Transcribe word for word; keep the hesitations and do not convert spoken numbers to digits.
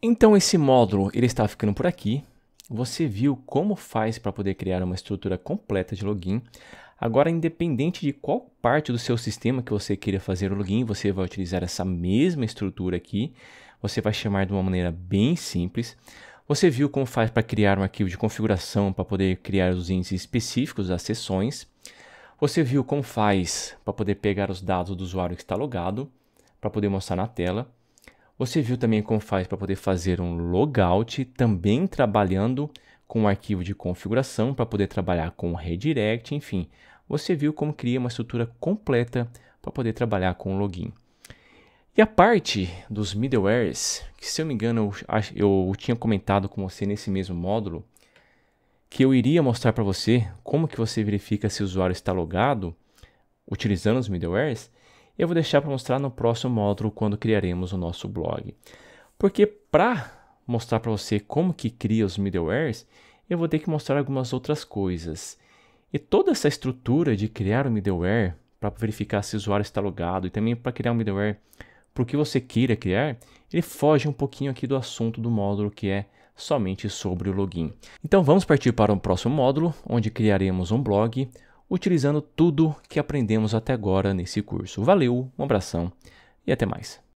Então esse módulo ele está ficando por aqui. Você viu como faz para poder criar uma estrutura completa de login. Agora, independente de qual parte do seu sistema que você queira fazer o login, você vai utilizar essa mesma estrutura aqui. Você vai chamar de uma maneira bem simples. Você viu como faz para criar um arquivo de configuração para poder criar os índices específicos das sessões. Você viu como faz para poder pegar os dados do usuário que está logado, para poder mostrar na tela. Você viu também como faz para poder fazer um logout, também trabalhando com um arquivo de configuração para poder trabalhar com redirect, enfim. Você viu como cria uma estrutura completa para poder trabalhar com o login. E a parte dos middlewares, que se eu me engano eu, eu tinha comentado com você nesse mesmo módulo, que eu iria mostrar para você como que você verifica se o usuário está logado utilizando os middlewares, eu vou deixar para mostrar no próximo módulo quando criaremos o nosso blog. Porque para mostrar para você como que cria os middlewares, eu vou ter que mostrar algumas outras coisas. E toda essa estrutura de criar o middleware, para verificar se o usuário está logado e também para criar um middleware para o que você queira criar, ele foge um pouquinho aqui do assunto do módulo, que é somente sobre o login. Então vamos partir para o próximo módulo, onde criaremos um blog, utilizando tudo que aprendemos até agora nesse curso. Valeu, um abração e até mais.